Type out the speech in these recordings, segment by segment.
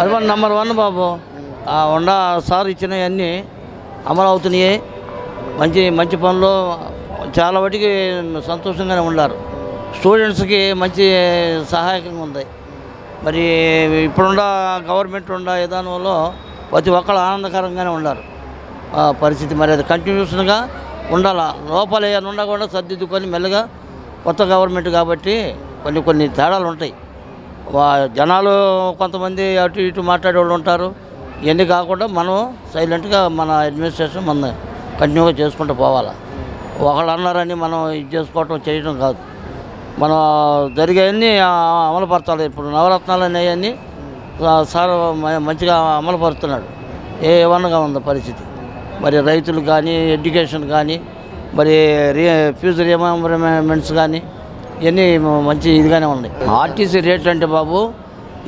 Urban number 1 బాబు ఆ వండా sir ఇచ్చినవన్నీ అమలు అవుతున్నాయి మంచి మంచి పనులు చాలా వటికి సంతోషంగానే ఉన్నారు స్టూడెంట్స్ కి మంచి సహాయకంగా ఉంది మరి ఇప్పుడున్న గవర్నమెంట్ ఉన్న ఏదానోలో ప్రతి ఒక్కరు ఆనందకరంగానే ఉన్నారు ఆ పరిస్థితి మరి అది కంటిన్యూషన్ గా ఉండాల లోపలే ఉన్నా కూడా సర్దిద్దుకొని మెల్లగా కొత్త గవర్నమెంట్ కాబట్టి కొన్ని తేడాలు ఉంటాయి జనాలు కొంతమంది అటు ఇటు మాట్లాడేవాళ్ళు ఉంటారు ఇన్ని కాకుండా మనం సైలెంట్ గా మన అడ్మినిస్ట్రేషన్ మనం కంటిన్యూగా చేసుకుంటూ పోవాలి ఒకళ్ళు అన్నారని మనం ఇది చేసుకోవటం చేయడం కాదు మన జరిగేవన్నీ అమలుపరచాలి ఇప్పుడు నవరత్నాలు అనేవన్నీ సార్ మంచిగా అమలుపరుస్తున్నాడు ఏ వనగా ఉంది పరిస్థితి మరి రైతులు కానీ ఎడ్యుకేషన్ కానీ మరి ఫ్యూజర్ రిమెంబర్మెంట్స్ కానీ ఇవన్నీ మంచి ఇదిగానే ఉన్నాయి ఆర్టీసీ రేట్లు అంటే బాబు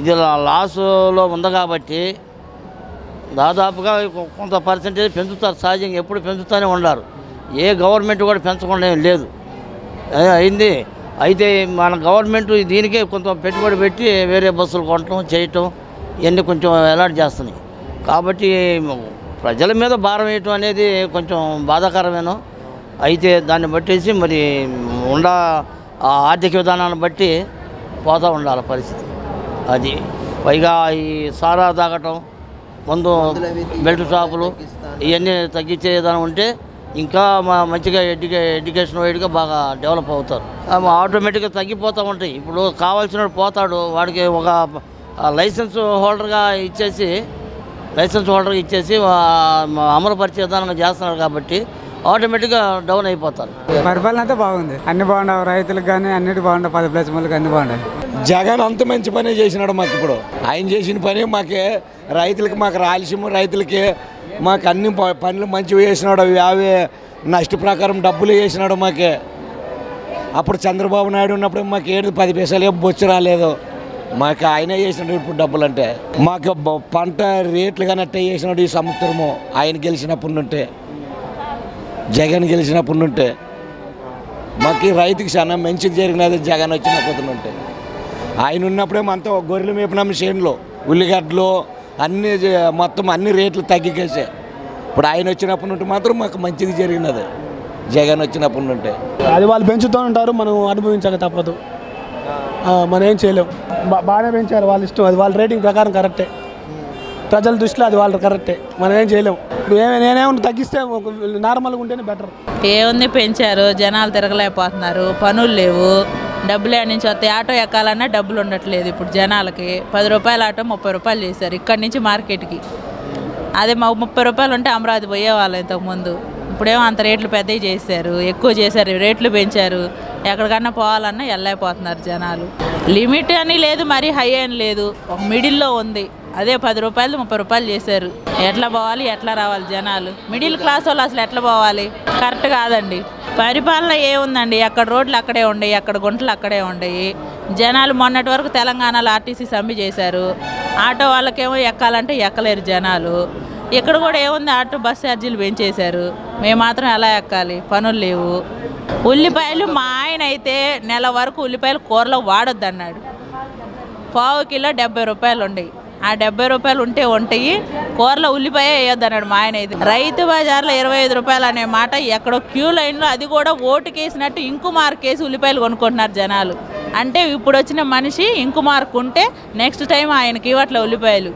ఇది లాస్లో ఉంది కాబట్టి దాదాపుగా కొంత పర్సెంటేజ్ పెంచుతారు సహజంగా ఎప్పుడు పెంచుతూనే ఉన్నారు ఏ గవర్నమెంట్ కూడా పెంచకుండా ఏం లేదు అయింది అయితే మన గవర్నమెంట్ దీనికే కొంత పెట్టుబడి పెట్టి వేరే బస్సులు కొనటం చేయటం ఇవన్నీ కొంచెం ఎలాట్ చేస్తున్నాయి కాబట్టి ప్రజల మీద భారం వేయటం అనేది కొంచెం బాధాకరమేనో అయితే దాన్ని బట్టేసి మరి ఉండ ఆర్థిక విధానాన్ని బట్టి పోతూ ఉండాలి పరిస్థితి అది పైగా ఈ సారా తాగటం ముందు బెల్ట్ షాపులు ఇవన్నీ తగ్గించే విధానం ఉంటే ఇంకా మంచిగా ఎడ్యుకేషన్ వైడ్గా బాగా డెవలప్ అవుతారు ఆటోమేటిక్గా తగ్గిపోతూ ఉంటాయి ఇప్పుడు కావాల్సిన పోతాడు వాడికి ఒక లైసెన్స్ హోల్డర్గా ఇచ్చేసి అమలు పరిచే విధానంగా చేస్తున్నారు కాబట్టి ఆటోమేటిక్గా డౌన్ అయిపోతారు పరిపాలన అంతా బాగుంది అన్ని బాగుండవు రైతులకు కానీ అన్నిటి బాగుండవు 10 ప్లస్ అన్ని బాగుండవు జగన్ అంత మంచి పనే చేసినాడు మాకు ఇప్పుడు ఆయన చేసిన పని మాకు రైతులకు మాకు రాయలసీమ రైతులకి మాకు అన్ని పనులు మంచివి వేసినాడు అవి నష్ట ప్రకారం డబ్బులు వేసినాడు మాకే అప్పుడు చంద్రబాబు నాయుడు ఉన్నప్పుడు మాకు 7 10 పైసలు ఏం బొచ్చు రాలేదు మాకు ఆయనే చేసినాడు ఇప్పుడు డబ్బులు అంటే మాకు పంట రేట్లు కానీ అట్టే చేసినాడు ఈ సంవత్సరము ఆయన గెలిచినప్పుడు నుంటే జగన్ గెలిచినప్పుడు నుంటే మాకు రైతుకి చాలా మంచిది జరిగినది జగన్ వచ్చినప్పుడు నుంటే ఆయన ఉన్నప్పుడే మనతో గొర్రెలు మేపినాం చేనులో ఉల్లిగడ్డలు అన్నీ మొత్తం అన్ని రేట్లు తగ్గికేసే ఇప్పుడు ఆయన వచ్చినప్పుడు నుండి మాత్రం మాకు మంచిది జరిగినది జగన్ వచ్చినప్పుడు నుండి అది వాళ్ళు పెంచుతూ ఉంటారు మనం అనుభవించక తప్పదు మనం ఏం చేయలేం బాగానే పెంచారు వాళ్ళ ఇష్టం అది వాళ్ళ రేటింగ్ ప్రకారం కరెక్టే ప్రజల దృష్టిలో అది వాళ్ళు కరెక్టే మనం ఏం చేయలేం నేనేమన్నా తగ్గిస్తే నార్మల్గా ఉంటేనే బెటర్ ఏముంది పెంచారు జనాలు తిరగలేకపోతున్నారు పనులు లేవు డబ్బులు నుంచి వస్తాయి ఆటో ఎక్కాలన్నా డబ్బులు ఉండట్లేదు ఇప్పుడు జనాలకి 10 రూపాయల ఆటో 30 రూపాయలు చేశారు ఇక్కడి నుంచి మార్కెట్కి అదే మా 30 రూపాయలు ఉంటే అమరావతి పోయేవాళ్ళం ఇంతకుముందు ఇప్పుడేమో అంత రేట్లు పెద్దవి చేశారు ఎక్కువ చేశారు రేట్లు పెంచారు ఎక్కడికన్నా పోవాలన్నా వెళ్ళైపోతున్నారు జనాలు లిమిట్ అని లేదు మరీ హై అని లేదు ఒక మిడిల్లో ఉంది అదే 10 రూపాయలు 30 రూపాయలు చేశారు ఎట్లా పోవాలి ఎట్లా రావాలి జనాలు మిడిల్ క్లాస్ వాళ్ళు అసలు ఎట్లా పోవాలి కరెక్ట్ కాదండి పరిపాలన ఏముందండి అక్కడ రోడ్లు అక్కడే ఉండేవి అక్కడ గుంటలు అక్కడే ఉండేవి జనాలు మొన్నటి వరకు తెలంగాణలో ఆర్టీసీ సమ్మె చేశారు ఆటో వాళ్ళకేమో ఎక్కాలంటే ఎక్కలేరు జనాలు ఇక్కడ కూడా ఏముంది ఆటో బస్ ఛార్జీలు పెంచేశారు మేము మాత్రం ఎలా ఎక్కాలి పనులు లేవు ఉల్లిపాయలు మా ఆయన అయితే నెల వరకు ఉల్లిపాయలు కూరలో వాడొద్దు అన్నాడు పావుకిలో 70 రూపాయలు ఉండేవి ఆ 70 రూపాయలు ఉంటాయి కూరలో ఉల్లిపాయ వేయొద్దన్నాడు మా ఆయన అయితే రైతు బజార్లో 25 రూపాయలు అనే మాట ఎక్కడో క్యూ లైన్లో అది కూడా ఓటుకు వేసినట్టు ఇంకు మార్క్ వేసి ఉల్లిపాయలు కొనుక్కుంటున్నారు జనాలు అంటే ఇప్పుడు వచ్చిన మనిషి ఇంకు మార్క్ ఉంటే నెక్స్ట్ టైం ఆయనకి ఇవ్వట్లే ఉల్లిపాయలు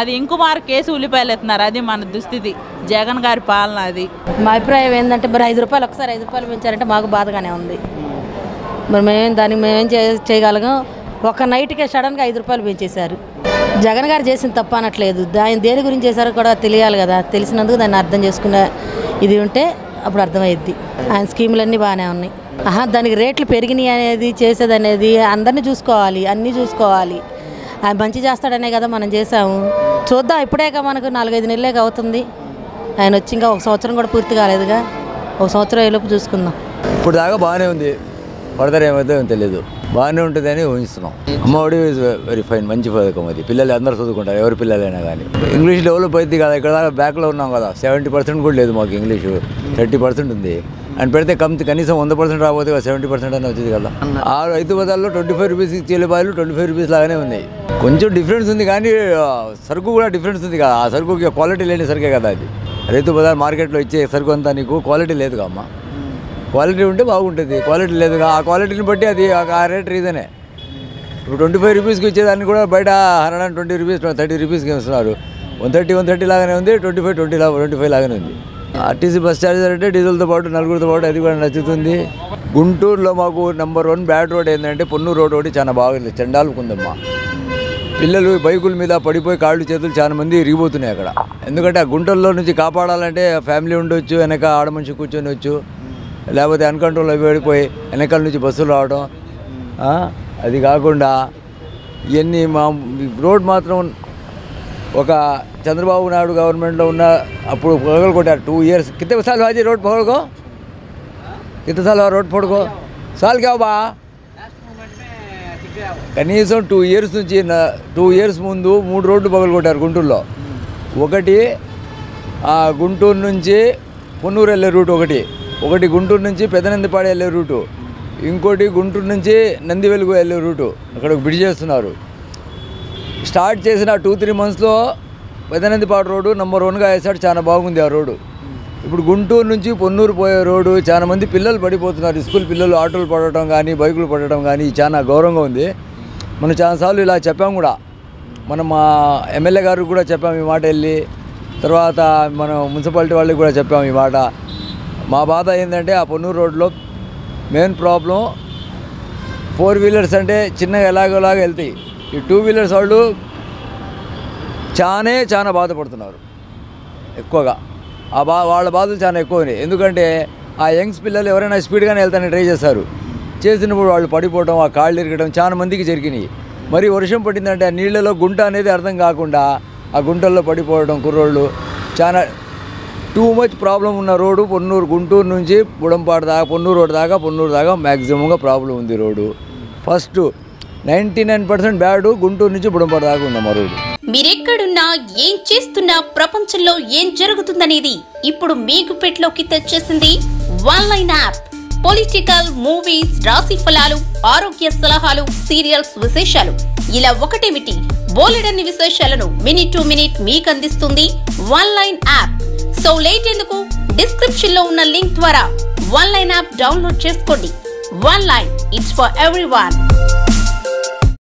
అది ఇంకు మార్క్ వేసి ఉల్లిపాయలు ఎత్తున్నారు అది మన దుస్థితి జగన్ గారి పాలన అది మా అభిప్రాయం ఏంటంటే మరి 5 రూపాయలు ఒకసారి 5 రూపాయలు పెంచారంటే మాకు బాధగానే ఉంది మరి మేమేం చేయగలగాం ఒక నైట్కే సడన్గా 5 రూపాయలు పెంచేశారు జగన్ గారు చేసిన తప్ప అనట్లేదు ఆయన దేని గురించి చేశారో కూడా తెలియాలి కదా తెలిసినందుకు దాన్ని అర్థం చేసుకునే ఇది ఉంటే అప్పుడు అర్థమయ్యిద్ది ఆయన స్కీములన్నీ బాగానే ఉన్నాయి ఆహా దానికి రేట్లు పెరిగినాయి అనేది చేసేది అనేది అందరినీ చూసుకోవాలి అన్నీ చూసుకోవాలి ఆయన మంచి చేస్తాడనే కదా మనం చేసాము చూద్దాం ఇప్పుడేగా మనకు 4-5 నెలలేక అవుతుంది ఆయన వచ్చి ఇంకా 1 సంవత్సరం కూడా పూర్తి కాలేదుగా 1 సంవత్సరం అయ్యేలోపు చూసుకుందాం ఇప్పుడు దాకా బాగానే ఉంది ఫర్దర్ ఏమవుతుందో తెలియదు బాగానే ఉంటుంది అని ఊహిస్తున్నాం అమ్మఒడి వెరీ ఫైన్ మంచి పథకం అది పిల్లలు అందరూ చదువుకుంటారు ఎవరి పిల్లలైనా కానీ ఇంగ్లీష్ డెవలప్ అయింది కదా ఇక్కడ బ్యాక్లో ఉన్నాం కదా 70% కూడా లేదు మాకు ఇంగ్లీషు 30% ఉంది and per the come to Kanis 100% or 70% and it was a lot 25 rupees in Chile by 25 rupees Lagane. Concho difference in the Gandhi Sarkula difference in the Sarkuka quality lane Sarkagadi. Retuba market like Sarkantanico quality led Gama. Quality would about the quality leather quality but the reason. 25 rupees which is another by 120 rupees or 30 rupees games. 130 Lagana, 25 Lagana. RTC bus charges are diesel the bottle, Nalgur the water, everyone Nachundi. Guntur Lamago, #1 bad road and Punu road, Chandrababu, Chandal Kundama. Pillalu, Baikul Mila, Padipo, Kardu Chetul Chanamandi, Ribu to Negara. And look at a Guntur Lonji Kapalante, a family undochu, and a car, Armanchukucho, Nochu, Lava the uncontrollable way, and a Kaluchi Basulato, Adigagunda, Yeni road matron. Oka Chandrababu Naidu government launa apuru pagal koda 2 years. Kitne saal haaji road phod ko? Kitne saal road phod ko? Saal kya ba? Kanisam 2 years nunchi na 2 years mundu mood road pagal koda Gunturlo. Okati Guntur nunchi Punnur elle route okati Guntur nunchi Pedanandipadi elle route. Inkoti Guntur nunchi Nandivelu elle route. Akkada bridges unnaru. Start chasing 2-3 months low, Pedanandipadi road, #1 guy said Chandrababu road. If Guntur Nunchi, Punnur road, Chanamandi Pillal, but he school Pillal, Auto Padatangani, Bikul Padatangani, Chana Gorongonde, Manachansalila Chapanguda, Manama, Emelagar Guda Chapami Matelli, Tarata, Mana Municipality Guda Chapami Mata, Mabada in the day, Punnur road look, main problem 4-wheelers and a China Elagola healthy. ఈ 2 wheelers వాళ్ళు చాలా బాధపడుతున్నారు ఎక్కువగా వాళ్ళ బాధలు చాలా ఎక్కువనే ఎందుకంటే ఆ యంగ్స్ పిల్లలు ఎవరైనా స్పీడ్ గానే వెళ్తారని ట్రై చేస్తారు చేసినప్పుడు వాళ్ళు పడిపోవడం ఆ కాళ్ళు ఇరగడం చాలా మందికి జరిగింది మరి వర్షం పడిందంటే ఆ నీళ్ళలో గుంట అనేది అర్థం కాకుండా ఆ గుంటల్లో పడిపోవడం కుర్రోళ్ళు చాలా టూ మచ్ ప్రాబ్లం ఉన్న రోడ్ పొన్నూరు గుంటూరు నుంచి బుడంపాడు దాకా పొన్నూరు రోడ్ దాకా మాక్సిమం గా ప్రాబ్లం ఉంది road first 99% bad Guntur nunchi Budampadu daaka undi road. Meeru ekkadunna em chestunna prapanchamlo em jarugutundani ippudu meeku petloki tachchesindi online app. Political, movies, rasi phalalu, arogya salahalu, serials visheshalu. Ila okatemiti boladanni visheshalanu minute to minute meeku andistundi online app. So late enduku description lo unna link dwara online app download chesukondi. One line, it's for everyone.